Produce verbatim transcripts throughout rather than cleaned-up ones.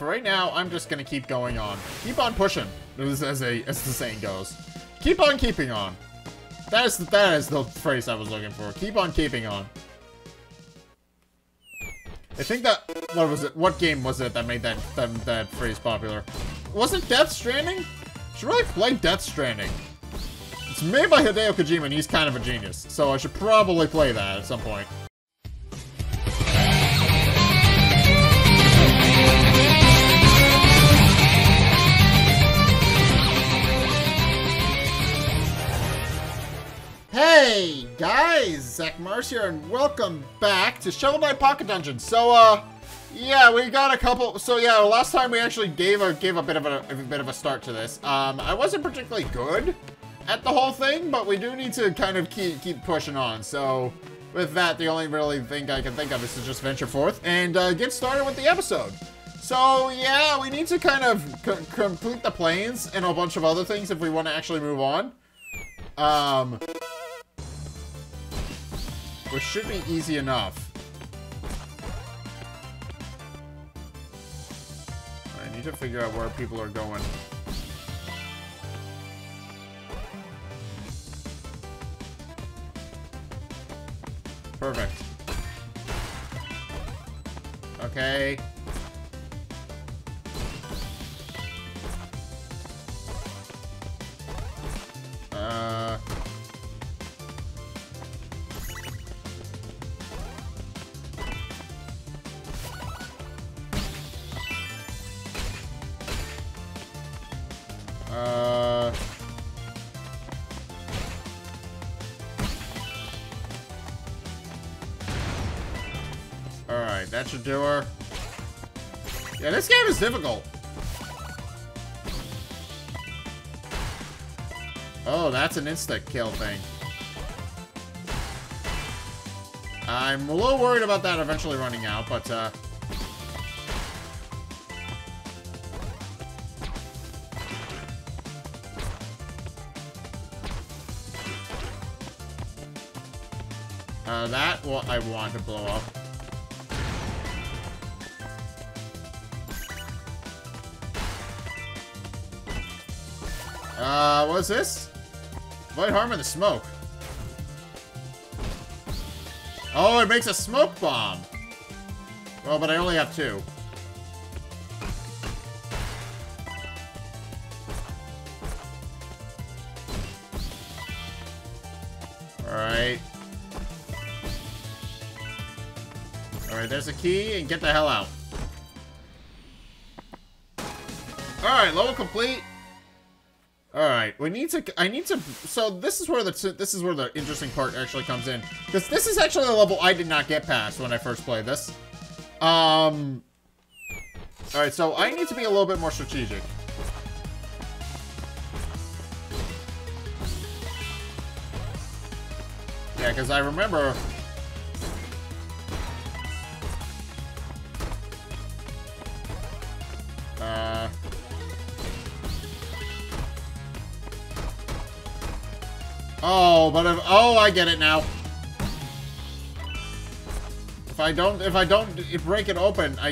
for right now, I'm just gonna keep going on. Keep on pushing, as, as, a, as the saying goes. Keep on keeping on. That is, that is the phrase I was looking for. Keep on keeping on. I think that, what was it? What game was it that made that that, that phrase popular? Wasn't Death Stranding? Should really play Death Stranding. It's made by Hideo Kojima, and he's kind of a genius, so I should probably play that at some point. Hey guys, Zack Morris here, and welcome back to Shovel Knight Pocket Dungeon. So, uh, yeah, we got a couple. So yeah, last time we actually gave a gave a bit of a, a bit of a start to this. Um, I wasn't particularly good at the whole thing, but we do need to kind of keep keep pushing on. So, with that, the only really thing I can think of is to just venture forth and uh, get started with the episode. So yeah, we need to kind of c complete the plains and a bunch of other things if we want to actually move on. Um. Which should be easy enough. I need to figure out where people are going. Perfect. Okay. Uh... Uh, Alright, that should do her. Yeah, this game is difficult. Oh, that's an insta-kill thing. I'm a little worried about that eventually running out, but, uh... Uh, that what I want to blow up. Uh, what is this? Avoid harm in the smoke. Oh, it makes a smoke bomb. Well, but I only have two. All right. Alright, there's a key, and get the hell out. Alright, level complete. Alright, we need to, I need to, so this is where the, this is where the interesting part actually comes in. Because this is actually the level I did not get past when I first played this. Um, alright, so I need to be a little bit more strategic. Yeah, because I remember... Uh, oh, but if, oh, I get it now. If I don't, if I don't if break it open, I.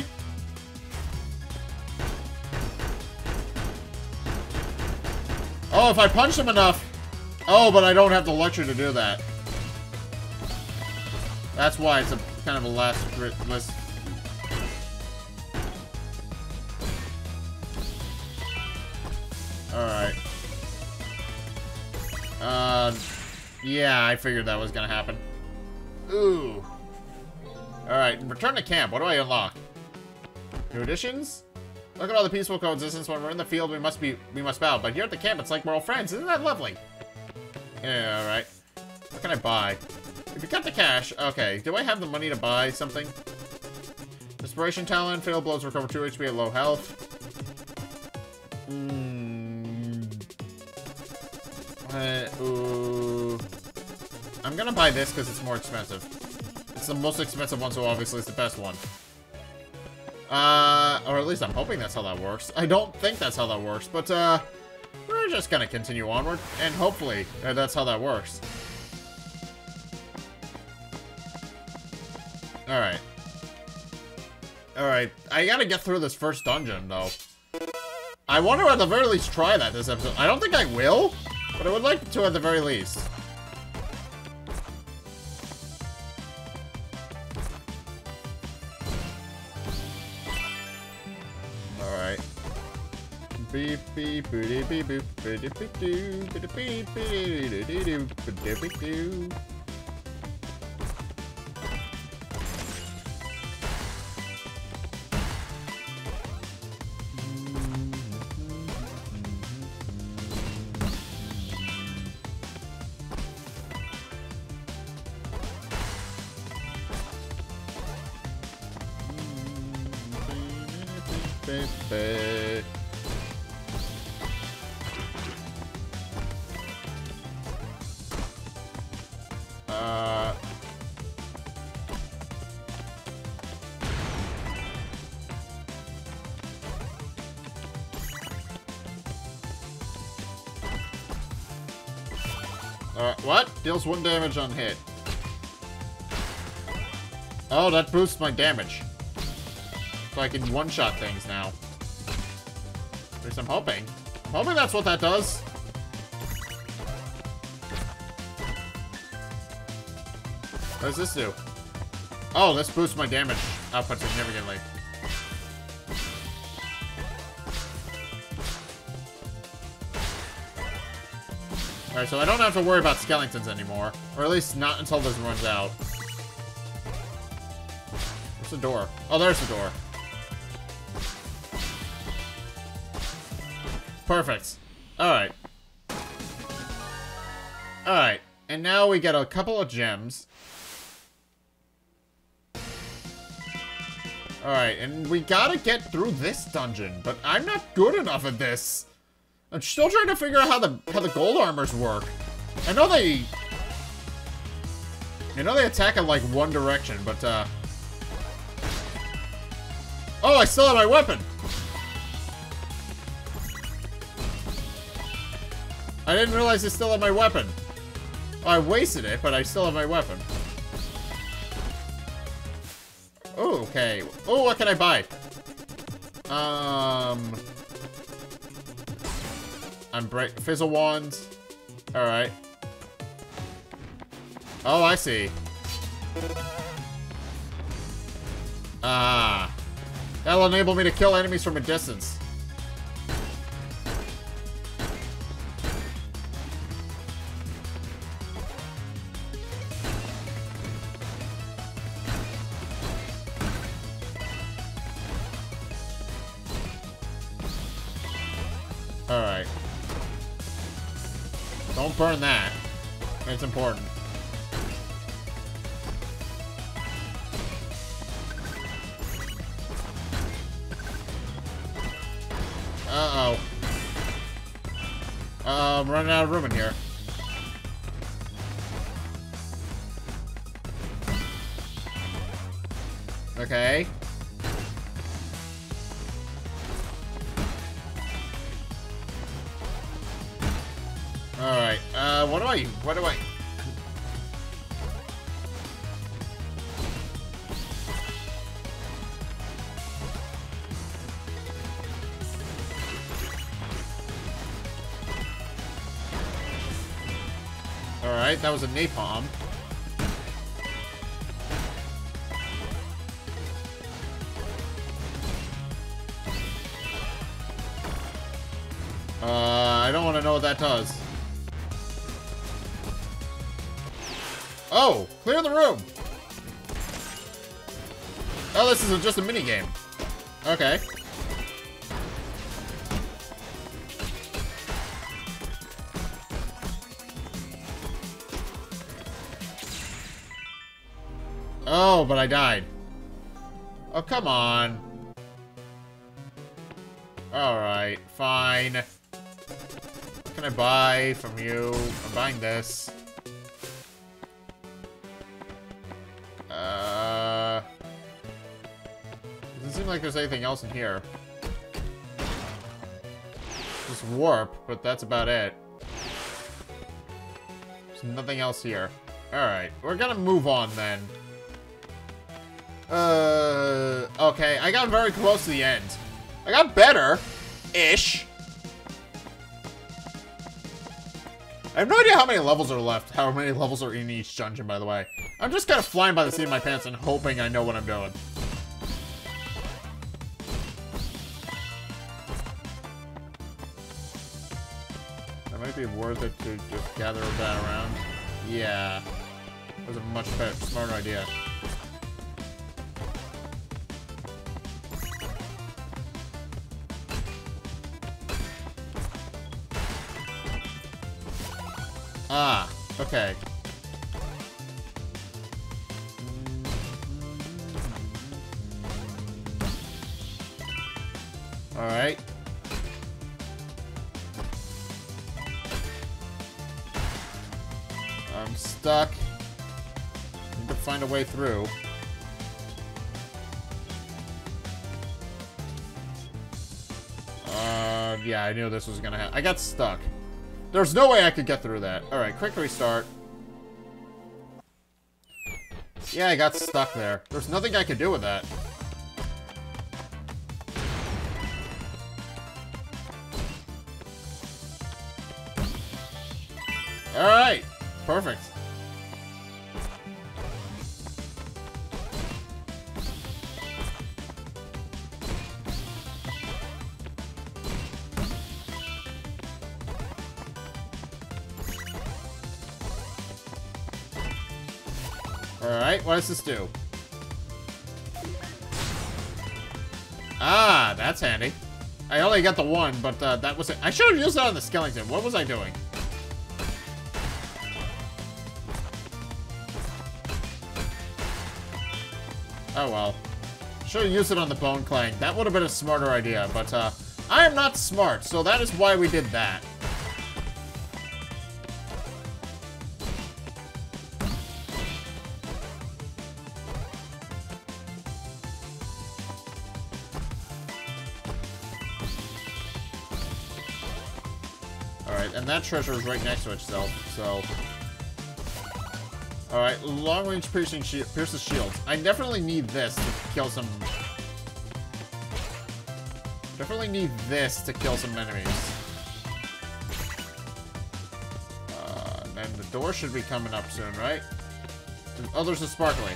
Oh, if I punch them enough. Oh, but I don't have the luxury to do that. That's why it's a kind of a last list. Alright. Uh, yeah, I figured that was gonna happen. Ooh. Alright, return to camp. What do I unlock? New additions? Look at all the peaceful coexistence. When we're in the field, we must be we must bow. But here at the camp, it's like we're all friends. Isn't that lovely? Yeah, alright. What can I buy? If you cut the cash, okay. Do I have the money to buy something? Desperation talent, fail blows, recover two H P at low health. Mmm. Uh, ooh. I'm gonna buy this because it's more expensive. It's the most expensive one, so obviously it's the best one. Uh, or at least I'm hoping that's how that works. I don't think that's how that works, but uh, we're just gonna continue onward, and hopefully uh, that's how that works. Alright. Alright, I gotta get through this first dungeon, though. I want to at the very least try that this episode. I don't think I will, but I would like to at the very least. Alright. Beep, beep, beep, beep, beep, beep, beep, beep, beep, beep, beep, Uh uh what? Deals one damage on hit. Oh, that boosts my damage. So I can one-shot things now. At least I'm hoping. I'm hoping that's what that does. What does this do? Oh, this boosts my damage output significantly. Alright, so I don't have to worry about skeletons anymore. Or at least not until this runs out. What's the door? Oh, there's the door. Perfect. Alright. Alright. And now we get a couple of gems. Alright, and we gotta get through this dungeon, but I'm not good enough at this. I'm still trying to figure out how the how the gold armors work. I know they I know they attack in like one direction, but uh oh, I still have my weapon! I didn't realize I still have my weapon. Oh, I wasted it, but I still have my weapon. Oh, okay. Oh, what can I buy? Um... I'm break- Fizzle Wand. Alright. Oh, I see. Ah. That'll enable me to kill enemies from a distance. Alright. Don't burn that. It's important. Uh-oh. Uh, I'm running out of room in here. Okay. Alright, uh, what do I, what do I? Alright, that was a napalm. Uh, I don't want to know what that does. Oh, clear the room. Oh, this is a, just a mini game. Okay. Oh, but I died. Oh, come on. All right, fine. What can I buy from you? I'm buying this. Like there's anything else in here. Just warp, but that's about it. There's nothing else here. Alright, we're gonna move on then. Uh, okay, I got very close to the end. I got better-ish. I have no idea how many levels are left, how many levels are in each dungeon, by the way. I'm just kind of flying by the seat of my pants and hoping I know what I'm doing. That might be worth it to just gather that around. Yeah. That was a much better, smarter idea. Ah, okay. All right. I'm stuck. Need to find a way through. Uh, yeah, I knew this was gonna happen. I got stuck. There's no way I could get through that. All right, quick restart. Yeah, I got stuck there. There's nothing I could do with that. All right, perfect. Alright, what does this do? Ah, that's handy. I only got the one, but uh, that was it. I should have used that on the skeleton. What was I doing? Oh well. Should have used it on the bone clang. That would have been a smarter idea, but uh, I am not smart, so that is why we did that. That treasure is right next to itself, so. Alright, long range piercing shi- pierces shields. I definitely need this to kill some. Definitely need this to kill some enemies. Uh, and the door should be coming up soon, right? Oh, there's a sparkly.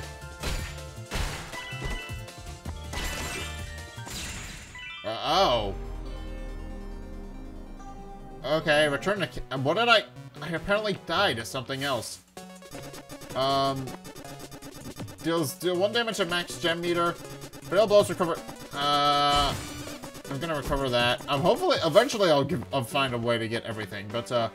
Uh oh. Okay, return to... Um, what did I... I apparently died to something else. Um... Deals... Deal one damage at max gem meter. Fail blows recover... Uh... I'm gonna recover that. Um, hopefully... Eventually I'll give... I'll find a way to get everything, but, uh...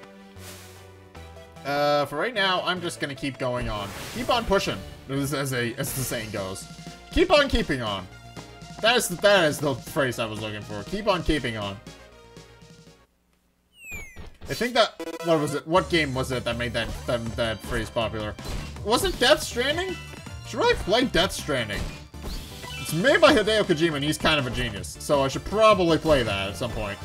Uh, for right now, I'm just gonna keep going on. Keep on pushing, as, as, a, as the saying goes. Keep on keeping on. That is, that is the phrase I was looking for. Keep on keeping on. I think that, what was it, what game was it that made that, that, that phrase popular? Was it Death Stranding? Should really play Death Stranding. It's made by Hideo Kojima and he's kind of a genius, so I should probably play that at some point.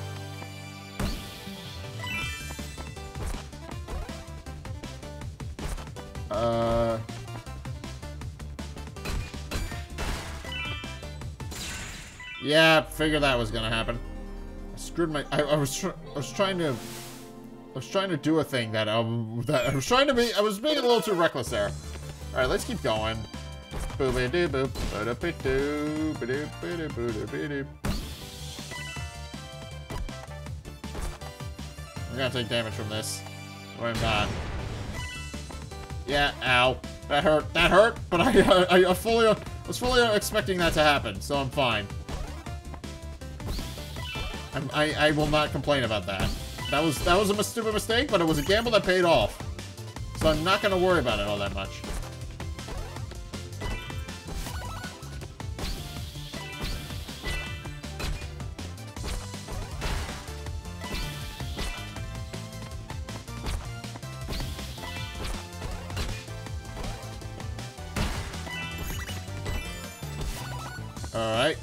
Uh... Yeah, figured that was gonna happen. I screwed my, I, I was, I was trying to... I was trying to do a thing that, um, that I was trying to be, I was being a little too reckless there. All right, let's keep going. I'm gonna take damage from this. Or I'm not. Yeah, ow. That hurt, that hurt, but I, I, I fully, I was fully expecting that to happen, so I'm fine. I'm, I, I will not complain about that. That was that was a stupid mistake, but it was a gamble that paid off. So I'm not gonna worry about it all that much. All right.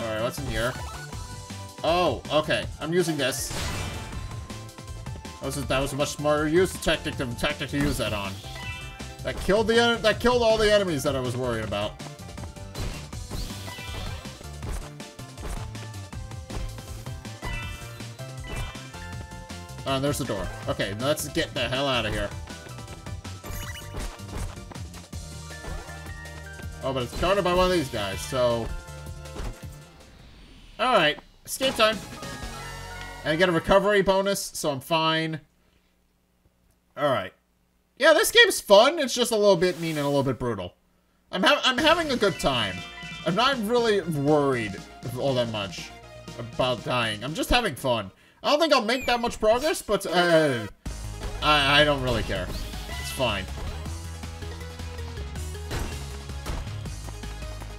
Alright, what's in here? Oh, okay. I'm using this. That was a, that was a much smarter use tactic to, tactic to use that on. That killed the that killed all the enemies that I was worried about. Oh, there's the door. Okay, let's get the hell out of here. Oh, but it's guarded by one of these guys, so... Alright, escape time. And I get a recovery bonus, so I'm fine. Alright. Yeah, this game's fun. It's just a little bit mean and a little bit brutal. I'm, ha I'm having a good time. I'm not really worried all that much about dying. I'm just having fun. I don't think I'll make that much progress, but uh, I, I don't really care. It's fine.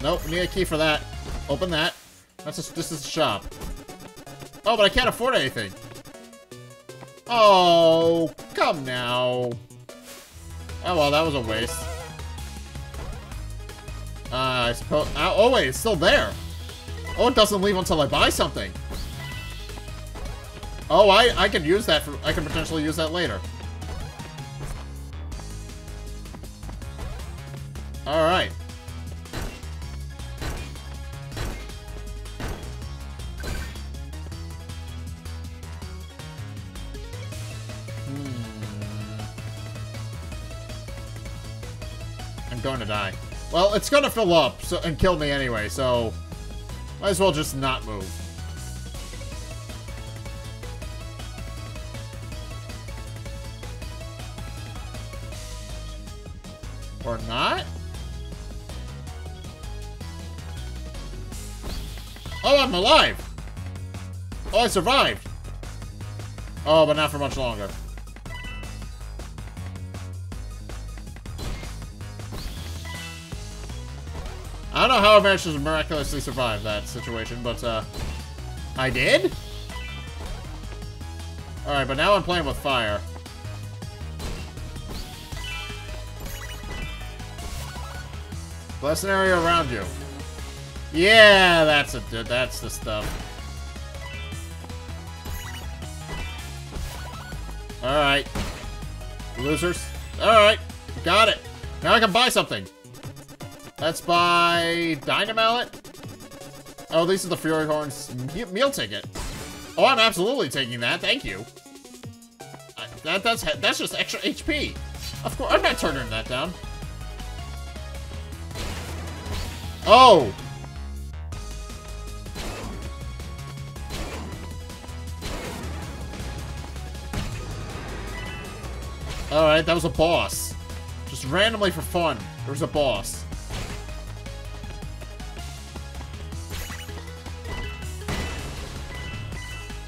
Nope, need a key for that. Open that. That's just, this is the shop. Oh, but I can't afford anything. Oh, come now. Oh, well, that was a waste. Uh, I suppose... Uh, oh, wait, it's still there. Oh, it doesn't leave until I buy something. Oh, I, I can use that for... I can potentially use that later. Alright. Hmm. I'm going to die. Well, it's going to fill up so, and kill me anyway, so... Might as well just not move. Or not? Oh, I'm alive! Oh, I survived! Oh, but not for much longer. I don't know how I managed to miraculously survive that situation, but, uh... I did? Alright, but now I'm playing with fire. Bless an area around you. Yeah, that's it, dude. That's the stuff. Alright. Losers. Alright. Got it. Now I can buy something. Let's buy... Dynamallet? Oh, these are the Fury Horns meal ticket. Oh, I'm absolutely taking that. Thank you. I, that, that's, that's just extra H P. Of course. I'm not turning that down. Oh! Alright, that was a boss. Just randomly for fun, there was a boss.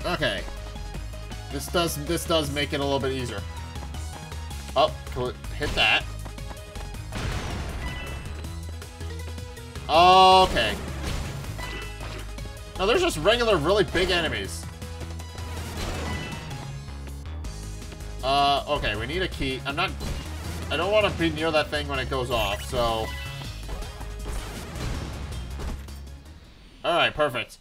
Okay. This does, this does make it a little bit easier. Oh, hit that. Okay. Now there's just regular, really big enemies. Uh, okay, we need a key. I'm not... I don't want to be near that thing when it goes off, so... Alright, perfect.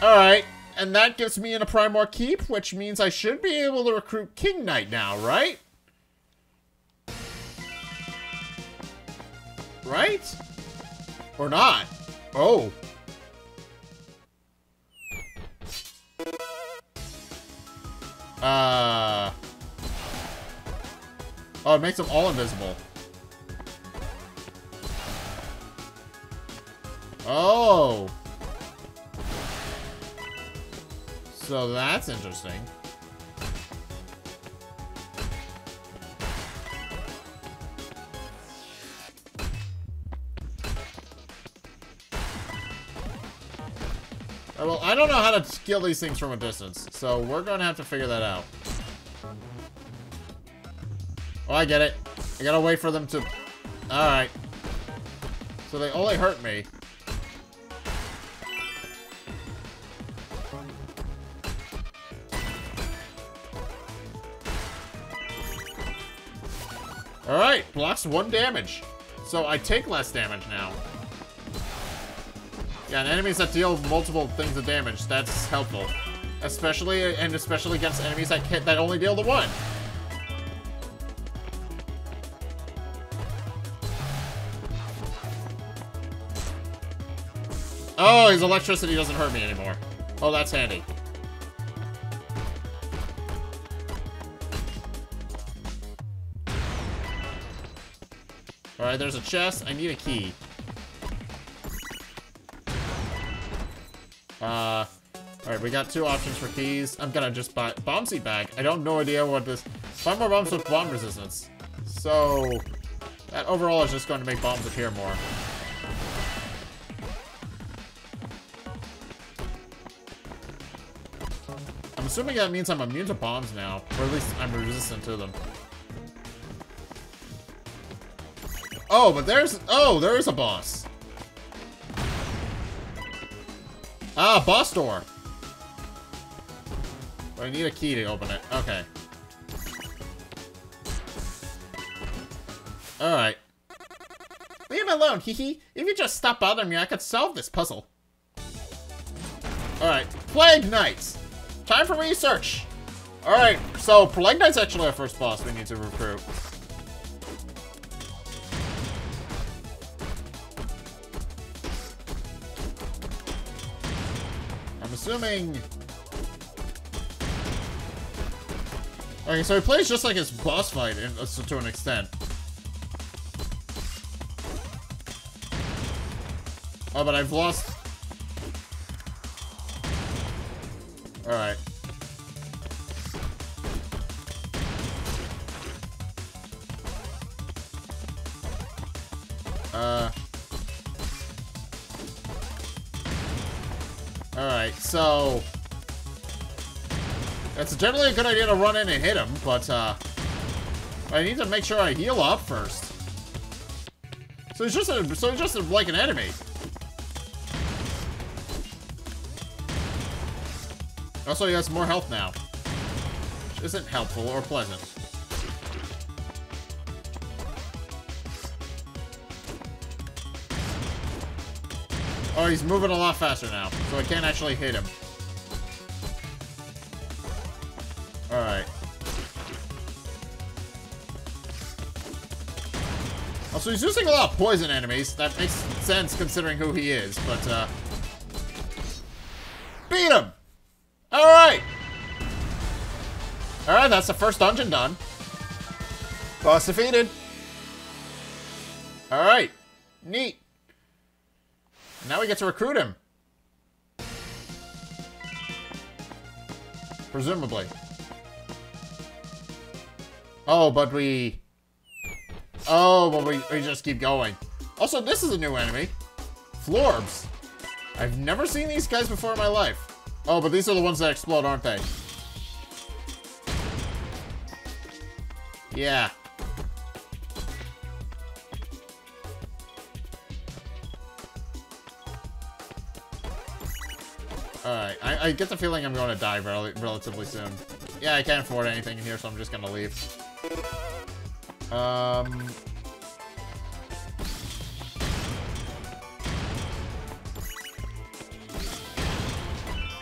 Alright, and that gives me in a Primor Keep, which means I should be able to recruit King Knight now, right? Right? Or not. Oh. Uh. Oh, it makes them all invisible. Oh. So that's interesting. Well, I don't know how to kill these things from a distance, so we're gonna have to figure that out. Oh, I get it. I gotta wait for them to... Alright. So they only hurt me. Alright, blocks one damage. So I take less damage now. Yeah, and enemies that deal multiple things of damage, that's helpful. Especially, and especially against enemies that can't, that only deal the one. Oh, his electricity doesn't hurt me anymore. Oh, that's handy. Alright, there's a chest. I need a key. Uh, Alright, we got two options for keys. I'm gonna just buy Bombsy bag. I don't no idea what this... Find more bombs with bomb resistance. So, that overall is just going to make bombs appear more. I'm assuming that means I'm immune to bombs now. Or at least I'm resistant to them. Oh, but there's... Oh, there is a boss. Ah, boss door. But I need a key to open it. Okay. Alright. Leave me alone, hee hee. If you just stop bothering me, I could solve this puzzle. Alright. Plague Knight. Time for research. Alright, so Plague Knight's actually our first boss we need to recruit. Assuming... Okay, so he plays just like his boss fight in, uh, to an extent. Oh, but I've lost... Alright. Uh... Alright, so... It's generally a good idea to run in and hit him, but, uh... I need to make sure I heal up first. So he's just, a, so he's just a, like an enemy. Also, he has more health now. Which isn't helpful or pleasant. Oh, he's moving a lot faster now, so I can't actually hit him. Alright. Also, he's using a lot of poison enemies. That makes sense considering who he is, but, uh... beat him! Alright! Alright, that's the first dungeon done. Boss defeated. Alright. Neat. Now we get to recruit him. Presumably. Oh, but we... Oh, but we, we just keep going. Also, this is a new enemy. Florbs. I've never seen these guys before in my life. Oh, but these are the ones that explode, aren't they? Yeah. Alright, I, I get the feeling I'm going to die rel relatively soon. Yeah, I can't afford anything in here, so I'm just going to leave. Um...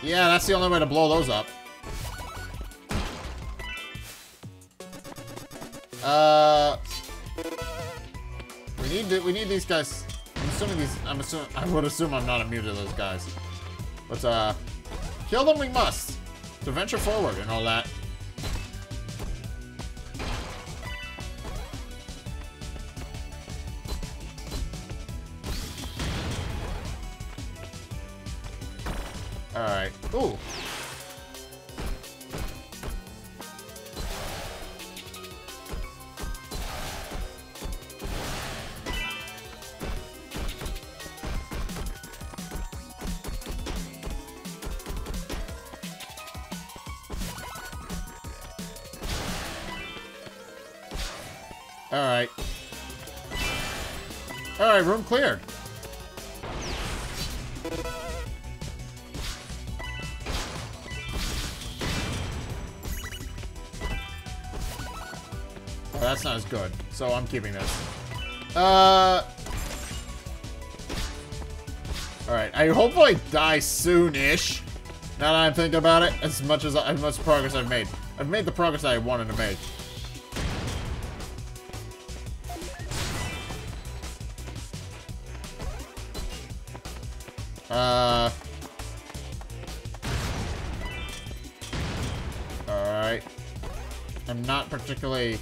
Yeah, that's the only way to blow those up. Uh... We need to, we need these guys... I'm assuming these... I'm assuming... I would assume I'm not immune to those guys. But, uh, kill them we must to venture forward and all that. Alright. Ooh. Alright. Alright, room cleared. Oh, that's not as good, so I'm keeping this. Uh... Alright, I hopefully die soon-ish. Now that I'm thinking about it, as much as, as much progress I've made. I've made the progress I wanted to make. Uh... Alright. I'm not particularly...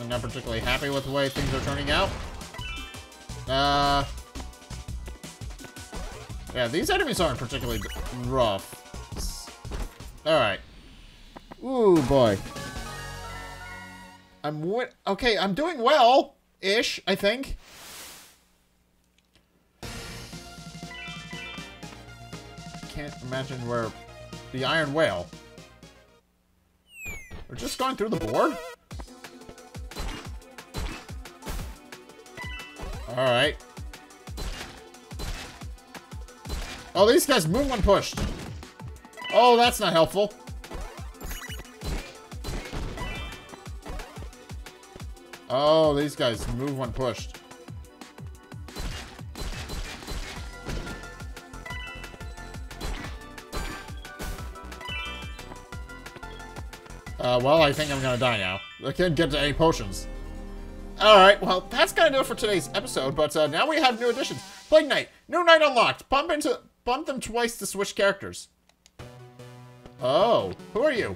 I'm not particularly happy with the way things are turning out. Uh... Yeah, these enemies aren't particularly rough. Alright. Ooh, boy. I'm w- Okay, I'm doing well-ish, I think. Can't imagine where... The Iron Whale. We're just going through the board? Alright. Oh, these guys move when pushed. Oh, that's not helpful. Oh, these guys move when pushed. Uh, well, I think I'm gonna die now. I can't get to any potions. Alright, well, that's gonna do it for today's episode, but uh, now we have new additions. Plague Knight, new knight unlocked. Pump into... Bump them twice to switch characters. Oh, who are you?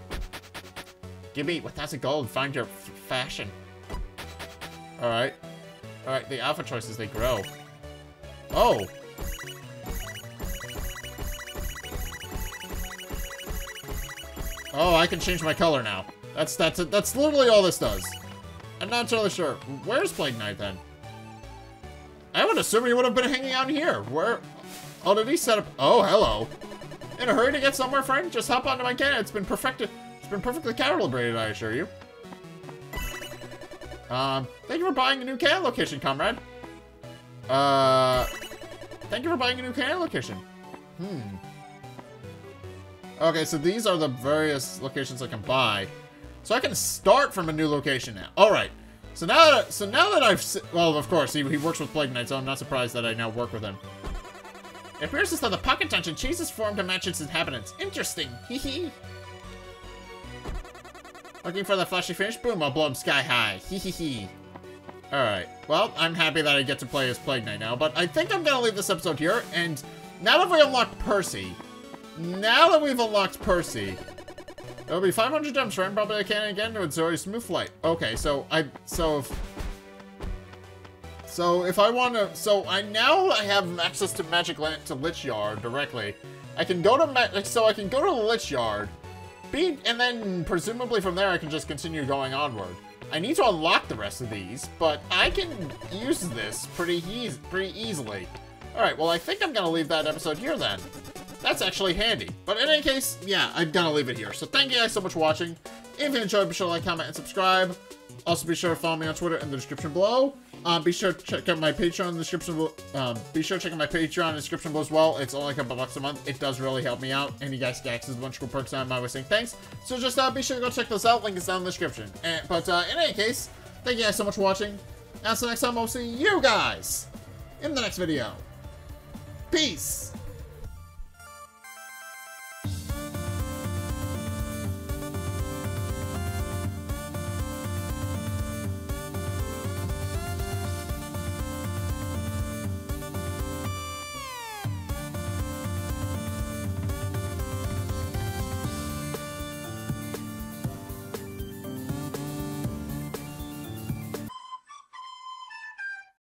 Give me one thousand gold and find your fashion. Alright. Alright, the alpha choices, they grow. Oh. Oh, I can change my color now. That's that's that's literally all this does. I'm not totally sure. Where's Plague Knight then? I would assume he would have been hanging out here. Where... Oh, did he set up? Oh, hello. In a hurry to get somewhere, friend? Just hop onto my cannon. It's been perfected. It's been perfectly calibrated, I assure you. Um, thank you for buying a new cannon location, comrade. Uh, thank you for buying a new cannon location. Hmm. Okay, so these are the various locations I can buy. So I can start from a new location now. All right. So now that so now that I've well, of course he he works with Plague Knight, so I'm not surprised that I now work with him. It appears as though the Pocket Dungeon changes form to match its inhabitants. Interesting. Hee hee. Looking for that flashy finish? Boom, I'll blow him sky high. Hee hee hee. Alright. Well, I'm happy that I get to play as Plague Knight now, but I think I'm going to leave this episode here. And now that we unlocked Percy, now that we've unlocked Percy, it'll be five hundred gems for him. Probably I can again to enjoy smooth flight. Okay, so I... So... If, So if I want to, so I now I have access to Magic Land to Lich Yard directly. I can go to Ma so I can go to Lich Yard, beat, and then presumably from there I can just continue going onward. I need to unlock the rest of these, but I can use this pretty easy, pretty easily. All right, well I think I'm gonna leave that episode here then. That's actually handy. But in any case, yeah, I'm gonna leave it here. So thank you guys so much for watching. If you enjoyed, be sure to like, comment, and subscribe. Also, be sure to follow me on Twitter in the description below. Um, be sure to check out my Patreon in the description below. Um, be sure to check out my Patreon in the description below as well. It's only a couple bucks a month. It does really help me out. And you guys get access to a bunch of cool perks. I'm always saying thanks. So just uh, be sure to go check those out. Link is down in the description. And, but uh, in any case, thank you guys so much for watching. Until next time, I'll see you guys in the next video. Peace.